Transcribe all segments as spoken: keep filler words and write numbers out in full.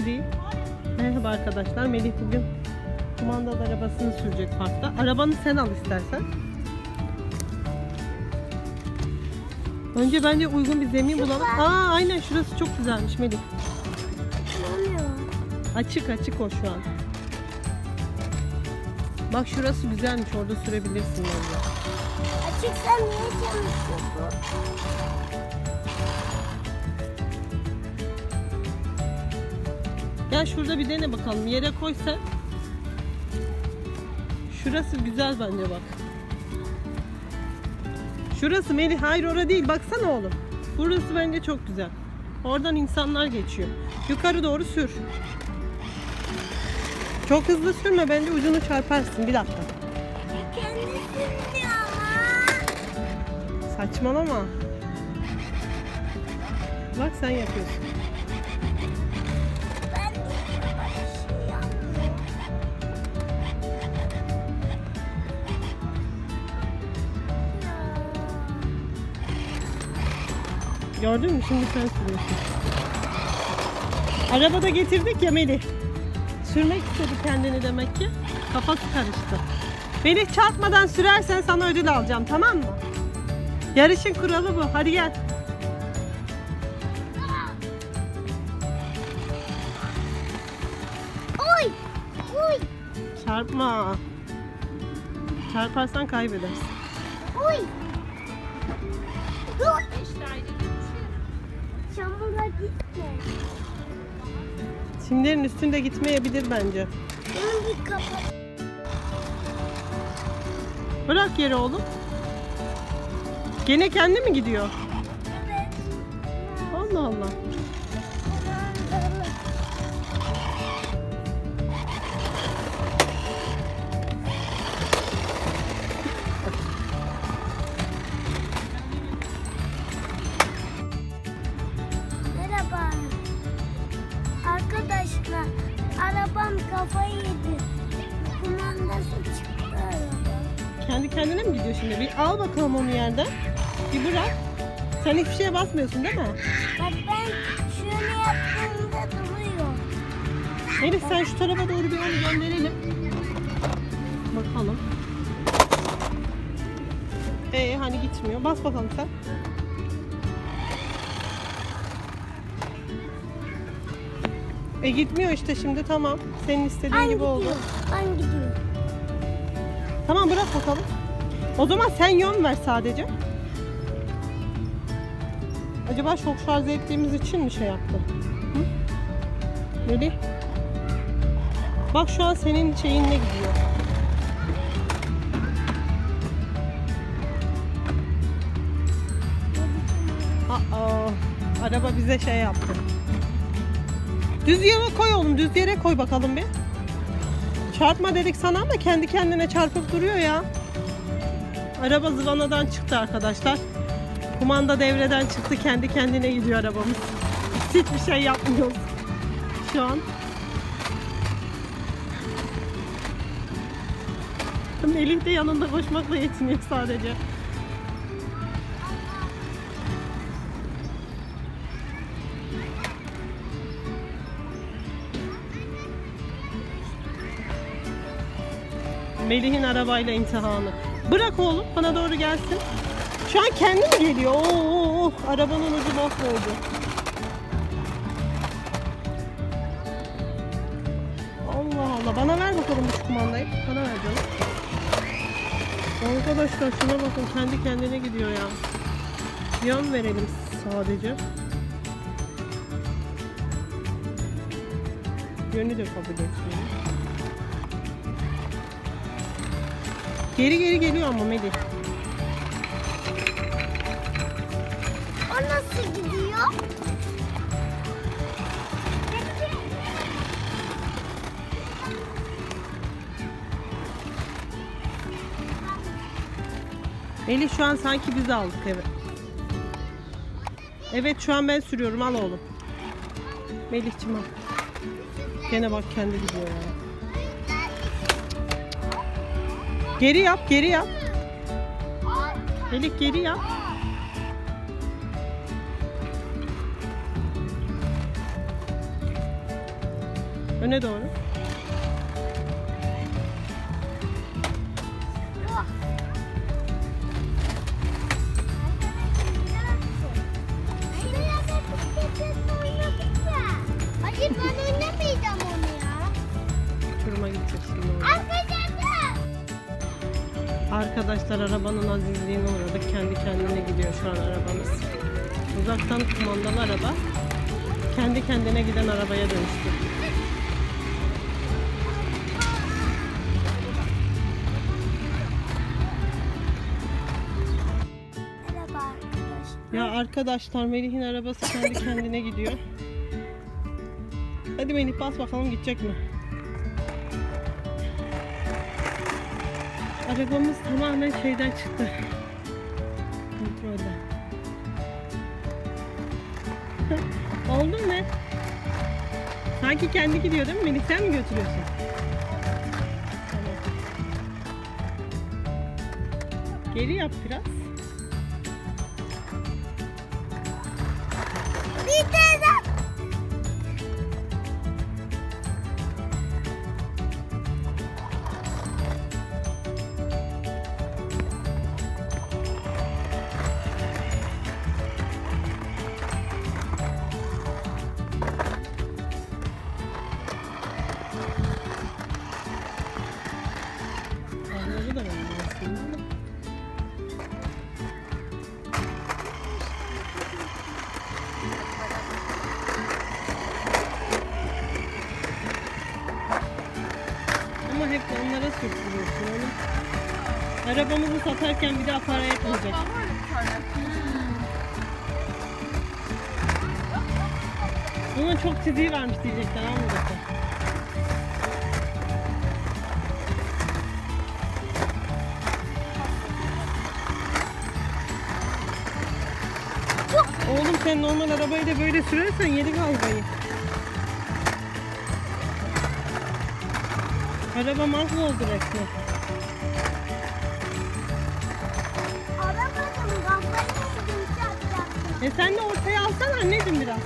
Hadi. Merhaba arkadaşlar. Melih bugün kumandalı arabasını sürecek parkta. Arabanı sen al istersen. Önce bence uygun bir zemin bulalım. Aa aynen, şurası çok güzelmiş Melih. Açık açık o şu an. Bak şurası güzelmiş, orada sürebilirsin bence. Açıksa niye çalışıyorsun? Gel şurada bir dene bakalım, yere koysa. Şurası güzel bence bak. Şurası Melih, hayır orada değil, baksana oğlum. Burası bence çok güzel. Oradan insanlar geçiyor. Yukarı doğru sür. Çok hızlı sürme, bence ucunu çarparsın. Bir dakika. Kendi sürmüyor ama. Saçmalama. Bak sen yapıyorsun. Ben de şey yapmıyorum. Gördün mü? Şimdi sen sürüyorsun. Arabada getirdik ya Melih. Sürmek istedi kendini demek ki. Kafası karıştı. Melih, çarpmadan sürersen sana ödül alacağım, tamam mı? Yarışın kuralı bu. Hadi gel. Oy! Oy! Çarpma. Çarparsan kaybedersin. Oy! Oy! Çamura gitme. Çimlerin üstünde gitmeyebilir bence. Bırak yere oğlum. Gene kendi mi gidiyor? Evet. Allah Allah. Arkadaşlar, arabam kafayı yedi. Kumandası çıktı araba. Kendi kendine mi gidiyor şimdi? Bir al bakalım onu yerden. Bir bırak. Sen hiçbir şeye basmıyorsun değil mi? Bak ben şöyle yaptığımda duruyor. Elif sen şu tarafa doğru bir onu gönderelim. Bakalım. Ee hani gitmiyor. Bas bakalım sen. E gitmiyor işte şimdi, tamam. Senin istediğin ben gibi gidiyor. Oldu. Ben gidiyorum. Tamam bırak bakalım. O zaman sen yön ver sadece. Acaba çok şarj ettiğimiz için mi şey yaptı? Hı? Melih. Bak şu an senin şeyinle gidiyor. Aa, araba bize şey yaptı. Düz yere koy oğlum, düz yere koy bakalım bir. Çarpma dedik sana ama kendi kendine çarpıp duruyor ya. Araba zıvanadan çıktı arkadaşlar. Kumanda devreden çıktı, kendi kendine gidiyor arabamız. Hiçbir şey yapmıyoruz şu an. Melih de yanında koşmakla yetiniyor sadece. Melih'in arabayla intihanı. Bırak oğlum, bana doğru gelsin. Şu an kendi mi geliyor? Oo, arabanın ucu bozuldu oldu. Allah Allah, bana ver bakalım bu kumandayı. Bana ver canım. Arkadaşlar şuna bakın, kendi kendine gidiyor ya. Yön verelim sadece. Yönü de kabul etmiyor. Geri geri geliyor ama Melih. O nasıl gidiyor? Melih şu an sanki biz aldık eve. Evet şu an ben sürüyorum, al oğlum. Melih'cim al. Gene bak kendi gidiyor ya. Geri yap, geri yap. Melih geri yap. Öne doğru. Hayır, ben önlemeyeceğim onu ya. Turuma gideceksin orada. Arkadaşlar arabanın azizliğine uğradık. Kendi kendine gidiyor şu an arabamız. Uzaktan kumandalı araba kendi kendine giden arabaya dönüştü. Merhaba arkadaşlar. Ya arkadaşlar, Melih'in arabası kendi kendine gidiyor. Hadi Melih bas bakalım gidecek mi? Arabamız tamamen şeyden çıktı. Kontrolden. Oldu mu? Sanki kendi gidiyor değil mi? Melih sen mi götürüyorsun? Tamam. Geri yap biraz. Bir tane daha. Ama hep onlara sürtülüyorsun oğlum. Arabamızı satarken bir daha para etmeyecek. Bunun çok çizgi varmış diyecekler anladıkça. Oğlum sen normal arabayı da böyle sürersen yedik arabayı. Araba mahvoldu resmen. Arabanın gazlarını yumuşatacaksın. E sen de ortaya alsana anneciğim biraz.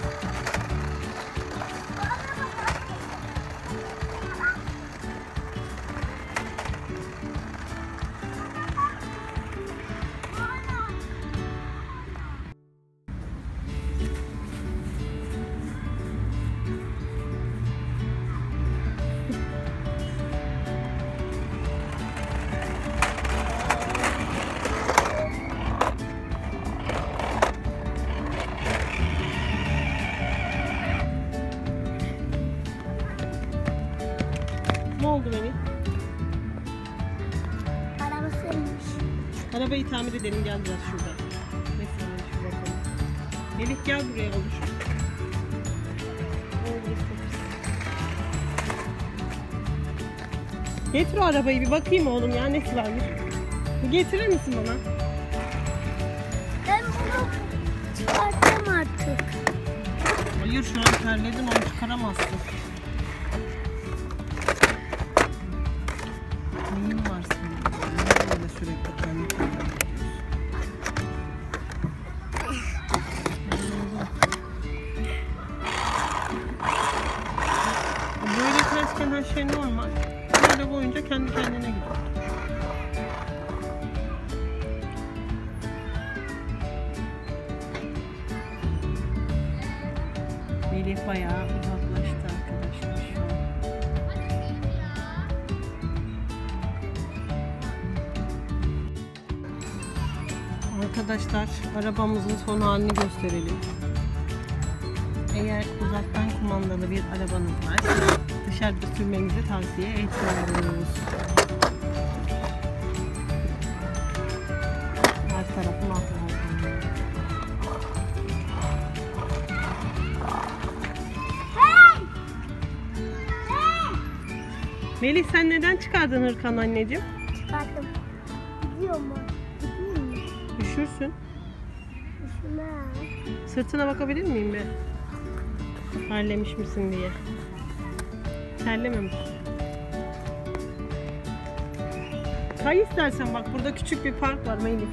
Arabayı tamir edelim, gel biraz şurada. Mesela şu bakalım. Melih gel buraya olur. Getir o arabayı bir bakayım oğlum ya, nesi varmış. Getirir misin bana? Ben bunu çıkartacağım artık. Hayır şu an terledim, onu çıkaramazsın. Her şey normal. Böyle boyunca kendi kendine gidiyor. Melih bayağı uzaklaştı arkadaşlar şu an. Arkadaşlar arabamızın son halini gösterelim. Eğer uzaktan kumandalı bir arabanız varsa dışarıda sürmenizi tavsiye etmiyoruz. Her tarafı mahvoldu. Hey! Hey! Melih sen neden çıkardın hırkan anneciğim? Çıkardım. Gidiyor mu? Gidiyor mu? Üşürsün. Üşümem. Sırtına bakabilir miyim be? Terlemiş misin diye. Terlememiş. Kay istersen bak, burada küçük bir park var Melih.